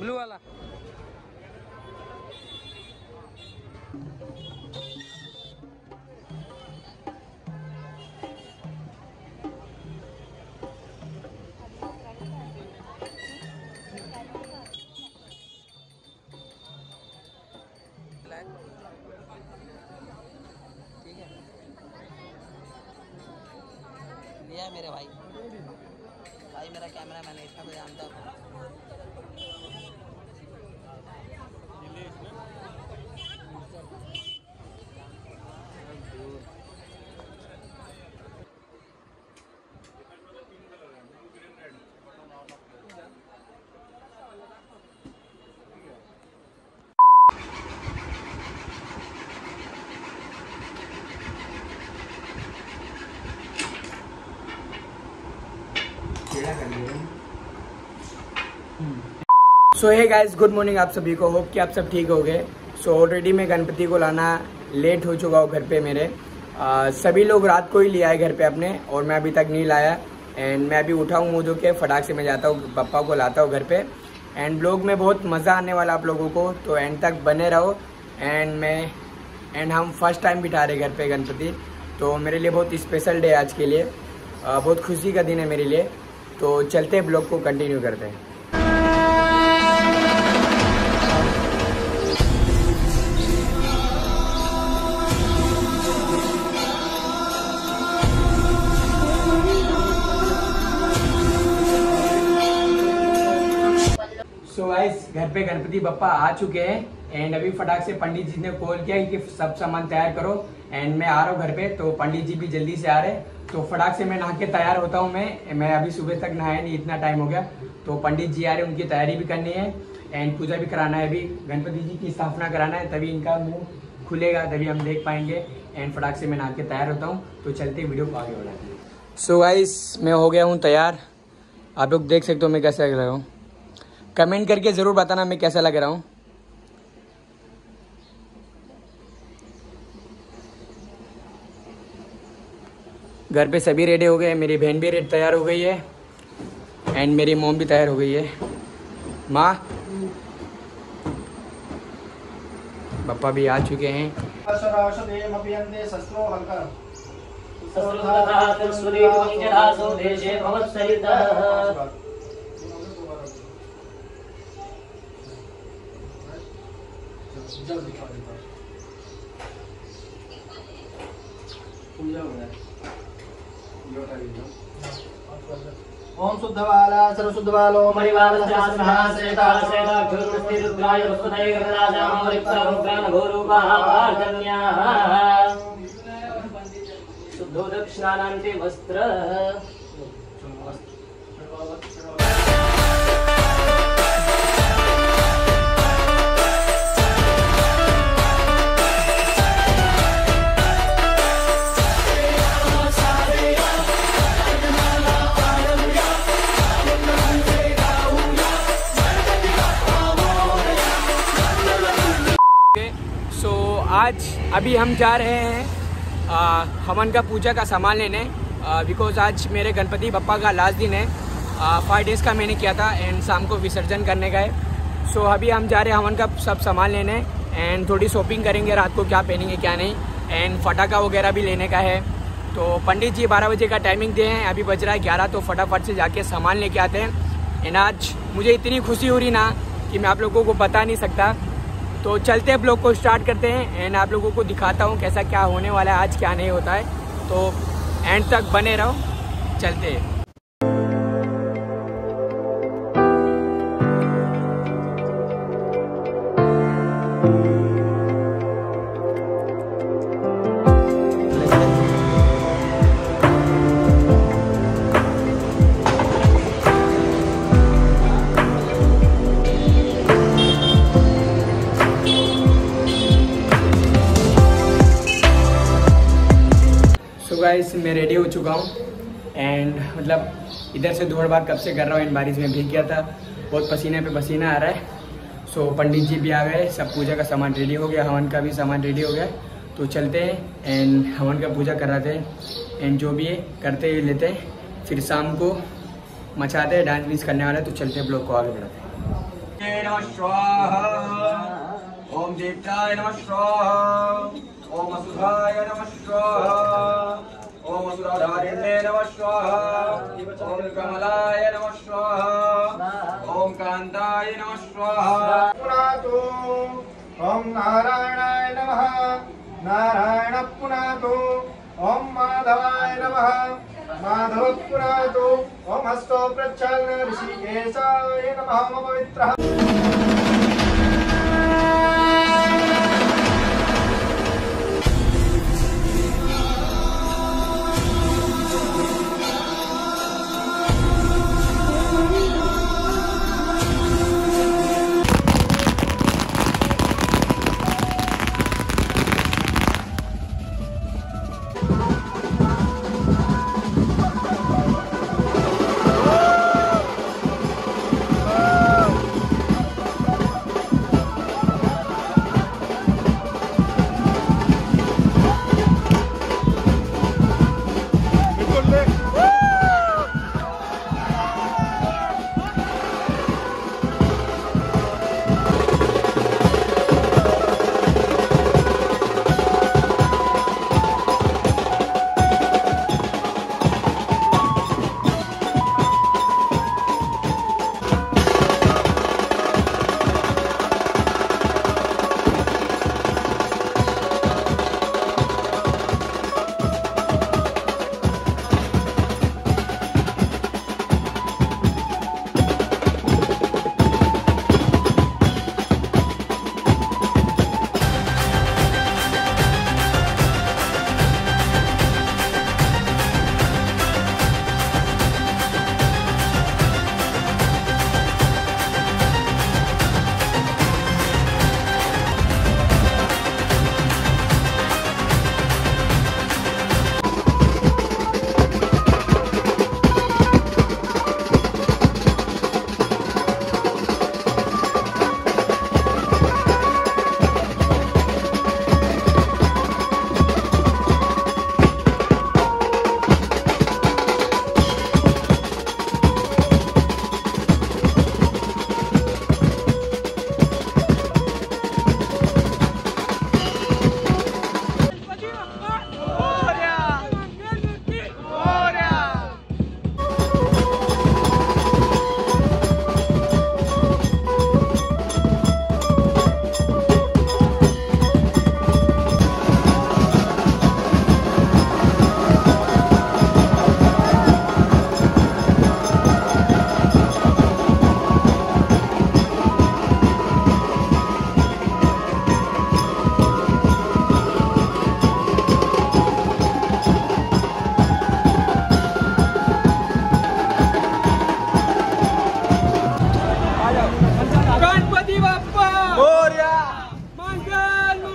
Blue वाला। ठीक है, लिया मेरे भाई। भाई मेरा कैमरा मैन इतना तो जानता हूँ। So hey guys, good morning आप सभी को। होप कि आप सब ठीक हो गए। सो ऑलरेडी मैं गणपति को लाना लेट हो चुका हूँ घर पे मेरे। सभी लोग रात को ही ले आए घर पे अपने, और मैं अभी तक नहीं लाया। एंड मैं अभी उठा हूँ, मुँह धो के फटाक से मैं जाता हूँ पप्पा को लाता हूँ घर पे। एंड ब्लॉग में बहुत मज़ा आने वाला आप लोगों को, तो एंड तक बने रहो। एंड हम फर्स्ट टाइम बिठा रहे घर पर गणपति, तो मेरे लिए बहुत स्पेशल डे आज के लिए, बहुत खुशी का दिन है मेरे लिए। तो चलते हैं, ब्लॉग को कंटिन्यू करते हैं। सो गाइस, घर पे गणपति बप्पा आ चुके हैं। एंड अभी फटाक से पंडित जी ने कॉल किया कि सब सामान तैयार करो। एंड मैं आ रहा हूँ घर पे, तो पंडित जी भी जल्दी से आ रहे हैं। तो फटाक से मैं नहा के तैयार होता हूँ। मैं अभी सुबह तक नहाया नहीं, इतना टाइम हो गया। तो पंडित जी आ रहे हैं, उनकी तैयारी भी करनी है एंड पूजा भी कराना है। अभी गणपति जी की स्थापना कराना है, तभी इनका मुँह खुलेगा, तभी हम देख पाएंगे। एंड फटाक से मैं नहा के तैयार होता हूँ, तो चलते वीडियो को आगे बढ़ाते हैं। सो गाइस, मैं हो गया हूँ तैयार। आप लोग देख सकते हो मैं कैसा लग रहा हूँ। कमेंट करके ज़रूर बताना मैं कैसा लग रहा हूँ। घर पे सभी रेडी हो गए। मेरी बहन भी रेडी तैयार हो गई है एंड मेरी मोम भी तैयार हो गई है। माँ पापा भी आ चुके हैं। ओम शुद्धवाला सर्वशुद्धवालो शुद्धो दक्षिणानांते वस्त्र। आज अभी हम जा रहे हैं हवन का पूजा का सामान लेने, बिकॉज आज मेरे गणपति बप्पा का लास्ट दिन है। 5 डेज़ का मैंने किया था एंड शाम को विसर्जन करने का है। सो अभी हम जा रहे हैं हवन का सब सामान लेने एंड थोड़ी शॉपिंग करेंगे, रात को क्या पहनेंगे क्या नहीं, एंड फटाखा वगैरह भी लेने का है। तो पंडित जी 12 बजे का टाइमिंग दिए हैं, अभी बज रहा है 11, तो फटाफट से जाके सामान लेके आते हैं। एंड आज मुझे इतनी खुशी हो रही ना कि मैं आप लोगों को बता नहीं सकता। तो चलते हैं, ब्लॉग को स्टार्ट करते हैं एंड आप लोगों को दिखाता हूँ कैसा क्या होने वाला है आज, क्या नहीं होता है। तो एंड तक बने रहो, चलते हैं। गाइस, मैं रेडी हो चुका हूँ एंड मतलब इधर से दौड़ भाग कब से कर रहा हूँ। इन बारिश में भीग गया था, बहुत पसीने पे पसीना आ रहा है। सो पंडित जी भी आ गए, सब पूजा का सामान रेडी हो गया, हवन का भी सामान रेडी हो गया। तो चलते हैं एंड हवन का पूजा कराते हैं एंड जो भी है करते ही लेते हैं, फिर शाम को मचाते हैं। डांस वीस करने वाला है, तो चलते ब्लॉग को आगे बढ़ाते हैं। गणपते नमः स्वाहा। ओम देवताय नमः स्वाहा। ओम असुराय नमः स्वाहा। ओम असुराधारिणे नमः स्वाहा। ओम कमलाय नमः स्वाहा। ओम कांताय नमः स्वाहा। पुनातु ओम नारायणाय नमः। नारायण पुनातु। ओम माधवाय नमः। माधवपुरातो ओम हस्तो प्रच्छन्न ऋषिकेशाय नमः पवित्रः। गणपति बाप्पा मोरया। मंगल मूर्ति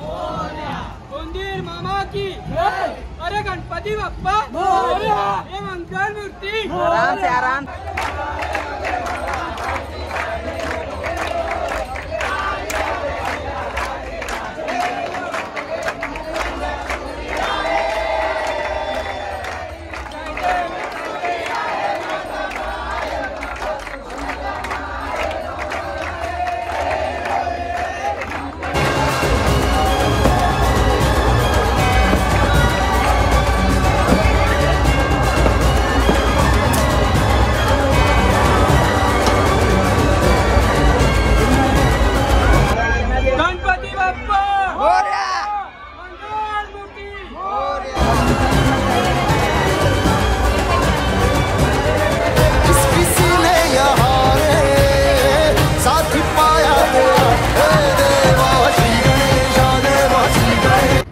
मोरया। मंदिर मामा की जय। अरे गणपति बाप्पा मोरया। ये मंगल मूर्ति। आराम से आराम।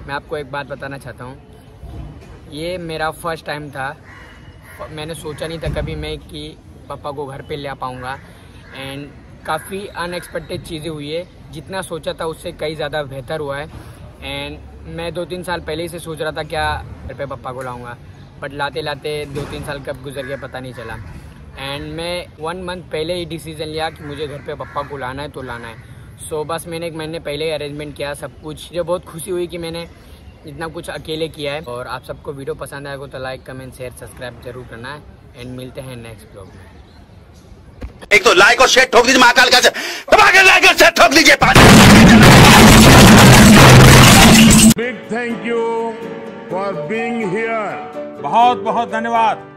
मैं आपको एक बात बताना चाहता हूँ, ये मेरा फर्स्ट टाइम था। मैंने सोचा नहीं था कभी मैं कि पापा को घर पे ले आ पाऊँगा। एंड काफ़ी अनएक्सपेक्टेड चीज़ें हुई है, जितना सोचा था उससे कई ज़्यादा बेहतर हुआ है। एंड मैं 2-3 साल पहले से सोच रहा था क्या घर पे पापा को लाऊँगा, बट लाते लाते 2-3 साल कब गुजर गया पता नहीं चला। एंड मैं 1 मंथ पहले ही डिसीज़न लिया कि मुझे घर पे पापा को लाना है तो लाना है। सो बस मैंने 1 महीने पहले अरेंजमेंट किया सब कुछ। मुझे बहुत खुशी हुई कि मैंने इतना कुछ अकेले किया है। और आप सबको वीडियो पसंद आएगा तो लाइक, कमेंट, शेयर, सब्सक्राइब जरूर करना है। एंड मिलते हैं नेक्स्ट ब्लॉग में। एक तो लाइक और शेयर ठोक दीजिए महाकाल का लाइक और शेयर ठोक दीजिए। Big thank you for being here, बहुत बहुत धन्यवाद।